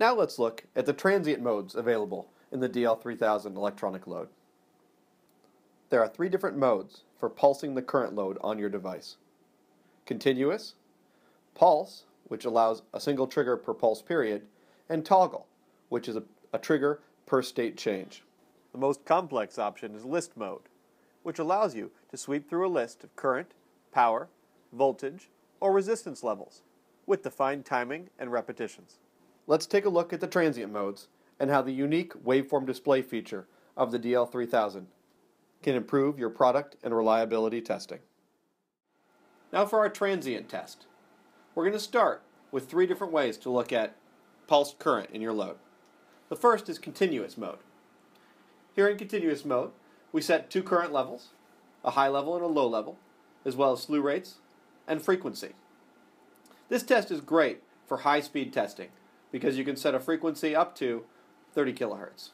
Now let's look at the transient modes available in the DL3000 electronic load. There are three different modes for pulsing the current load on your device. Continuous, pulse, which allows a single trigger per pulse period, and toggle, which is a trigger per state change. The most complex option is list mode, which allows you to sweep through a list of current, power, voltage, or resistance levels with defined timing and repetitions. Let's take a look at the transient modes and how the unique waveform display feature of the DL3000 can improve your product and reliability testing. Now for our transient test. We're going to start with three different ways to look at pulsed current in your load. The first is continuous mode. Here in continuous mode, we set two current levels, a high level and a low level, as well as slew rates and frequency. This test is great for high-speed testing because you can set a frequency up to 30 kilohertz.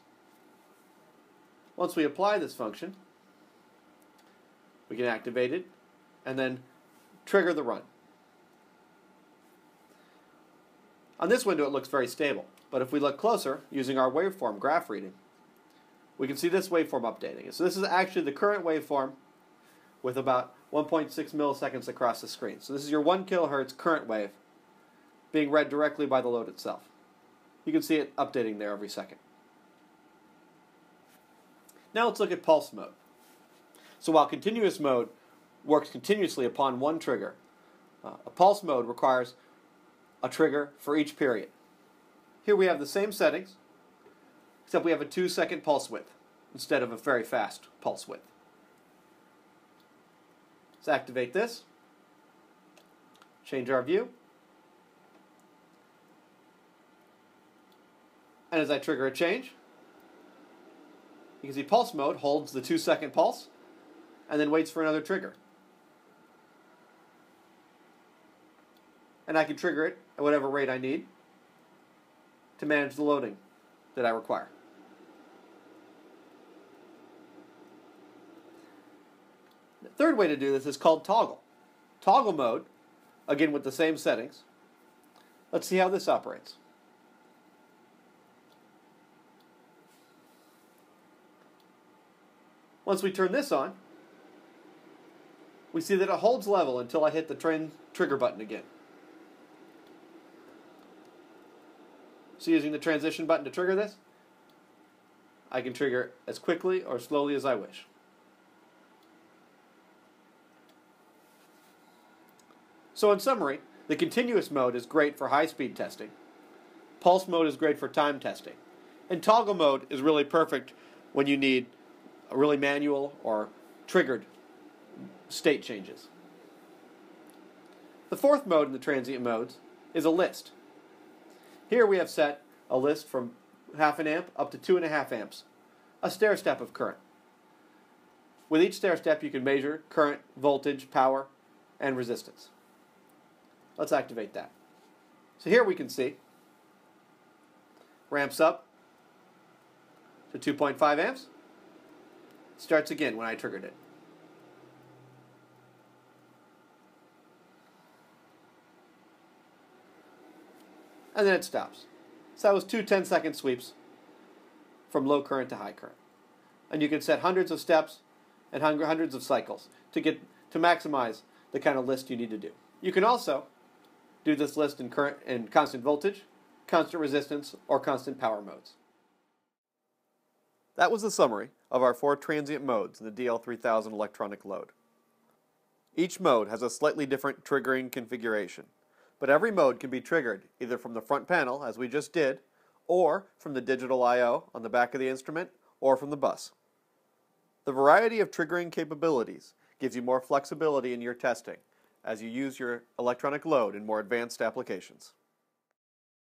Once we apply this function, we can activate it and then trigger the run. On this window it looks very stable, but if we look closer using our waveform graph reading, we can see this waveform updating. So this is actually the current waveform with about 1.6 milliseconds across the screen. So this is your 1 kilohertz current wave being read directly by the load itself. You can see it updating there every second. Now let's look at pulse mode. So while continuous mode works continuously upon one trigger, a pulse mode requires a trigger for each period. Here we have the same settings, except we have a 2-second pulse width instead of a very fast pulse width. Let's activate this, change our view, and as I trigger a change, you can see pulse mode holds the 2-second pulse and then waits for another trigger. And I can trigger it at whatever rate I need to manage the loading that I require. The third way to do this is called toggle. Toggle mode, again with the same settings. Let's see how this operates. Once we turn this on, we see that it holds level until I hit the trigger button again. So using the transition button to trigger this, I can trigger as quickly or slowly as I wish. So in summary, the continuous mode is great for high-speed testing, pulse mode is great for time testing, and toggle mode is really perfect when you need a really manual or triggered state changes. The fourth mode in the transient modes is a list. Here we have set a list from 0.5 amp up to 2.5 amps, a stair step of current. With each stair step you can measure current, voltage, power, and resistance. Let's activate that. So here we can see ramps up to 2.5 amps, starts again when I triggered it. And then it stops. So that was two 10-second sweeps from low current to high current. And you can set hundreds of steps and hundreds of cycles to maximize the kind of list you need to do. You can also do this list in constant voltage, constant resistance, or constant power modes. That was the summary of our four transient modes in the DL3000 electronic load. Each mode has a slightly different triggering configuration, but every mode can be triggered either from the front panel, as we just did, or from the digital I/O on the back of the instrument, or from the bus. The variety of triggering capabilities gives you more flexibility in your testing as you use your electronic load in more advanced applications.